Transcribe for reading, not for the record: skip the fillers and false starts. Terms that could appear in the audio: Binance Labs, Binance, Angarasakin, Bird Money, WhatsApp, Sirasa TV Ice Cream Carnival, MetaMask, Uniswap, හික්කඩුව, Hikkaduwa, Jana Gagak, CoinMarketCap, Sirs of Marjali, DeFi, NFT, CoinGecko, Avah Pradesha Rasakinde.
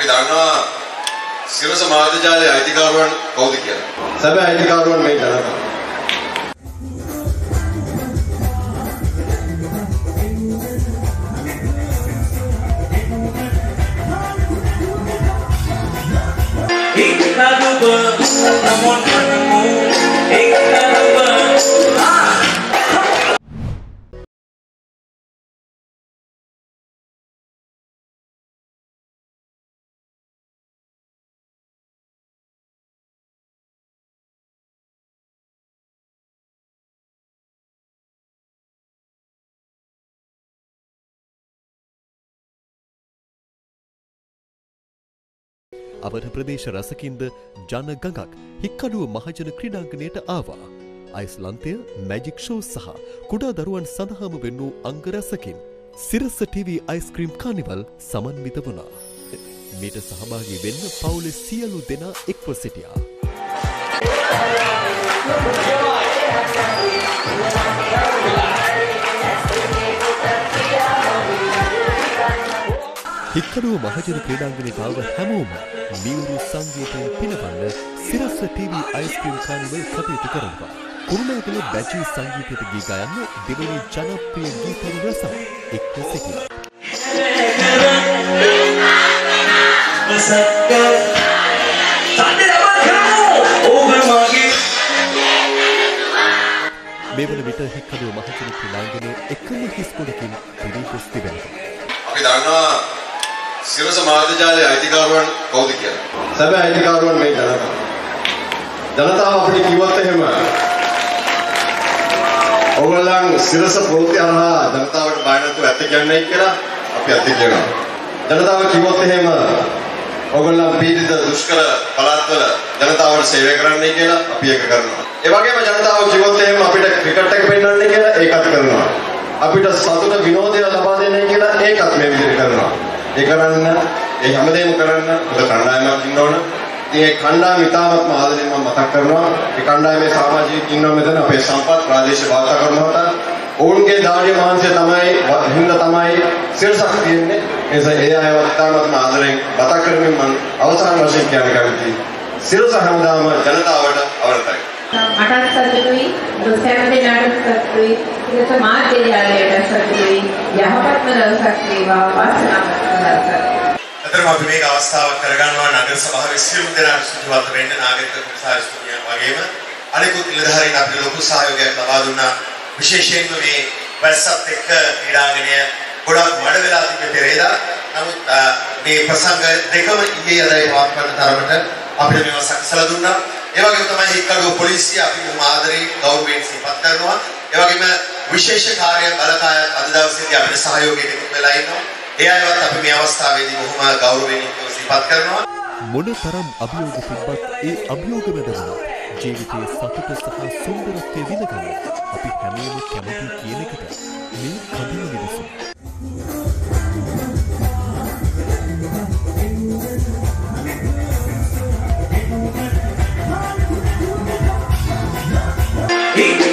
Pidana, Sirs of Marjali, IT Carbon, Kaudikia. Sabe IT Carbon made another. Avah Pradesha Rasakinde, Jana Gagak, Hikkaduwa Mahajan Kridanganeta Avah, Icelandia, Magic Show Saha, Kuda Daruan Sanaham Venu Angarasakin, Sirasa TV Ice Cream Carnival, Saman Midavuna, Meta Sahabagi Ven, Paule Sialu Dena Equasitia. Hikkaduwa Mahajan Kridanganeta Avah Hamoma. Miuru Sangeetin Pinapanna Sirasa TV Ice Cream Carnival කටයුතු කරනවා. කුරුණෑගල බැචි සංගීතයට ගී ගයන්න දෙවනි ජනප්‍රිය ගීතවල රස එක්ව සිටිනවා. මේ වන විට හික්කඩුව මහජන ක්‍රීඩාංගණයේ එකම හිස් කොටකින් පිරිපුස්ති වෙනවා. අපි දන්නවා Sirasa Marjali, IT Carbon, Kaudikia. Sabe IT Carbon made another. Janata of the Kivatahima Overlang Sirasa Protiana, Janata would bind to Athikan Nakira, Apiatikana. Janata of Kivatahima Overlang beat the Duskara, Palatala, Janata would save a grand Nikila, Apiakarna. Evaka Janata of Kivatahima, Apita Krikatek Pender Nikila, Ekakarna. Apita Satuna Vino de Alabade Nikila, Ekat maybe Rikarna. Ekarana, Ehamade Mukarana, the Kandama Kingdom, the Kanda Mitamat Mahadima Matakarna, the Kandame Samaji Kingdom with an Apesampa, Pradesh Vata Karnata, Unke Dari Manse Tamai, Hinda Tamai, Sirsakin is the AI of Tamat Maharing, Batakarman, Alsan Machine Kanakati, Sirsa Hamdama, Janata Avada, our time. Attack Saturday, the 7th Saturday, the Marty Saturday, Yahapatman Saturday, Vasana. අතර අපි මේක අවස්ථාවක් කරගන්නවා නගර සභාවේ සියලුම දෙනාට සුබවත් වෙන්න නාගරික කොමිසාරිස් තුමිය වගේම අනිකුත් ඉලධාරීන් අපිට ලොකු සහයෝගයක් ලබා දුන්නා විශේෂයෙන්ම මේ WhatsApp එක ක්‍රීඩාංගණය ගොඩක් වැඩ වෙලා තිබෙ පෙරේදා නමුත් මේ ප්‍රසංග දෙකම ඊයේ අදයි වාක් කරන තරමට අපිට මේවා සකසලා දුන්නා ඒ වගේම තමයි හික්කඩුව පොලිසිය අපිට මාදරේ ගෞරවයෙන් සිහිපත් කරනවා ඒ වගේම විශේෂ කාර්ය බලකාය අද දවසේදී අපිට සහයෝගයෙන් ඉක්මලා ඉන්නවා එයාවත් අපි මේ අවස්ථාවේදී බොහොම ගෞරවයෙන් ඉස්පත් කරනවා මොනතරම් අභියෝග තිබ්බත් ඒ අභියෝග මැදම ජීවිතයේ සතුට සහ සුන්දරත්වය විඳගන්න අපි හැමෝම කැමති කියන එකට මේ කඳුළු විදසු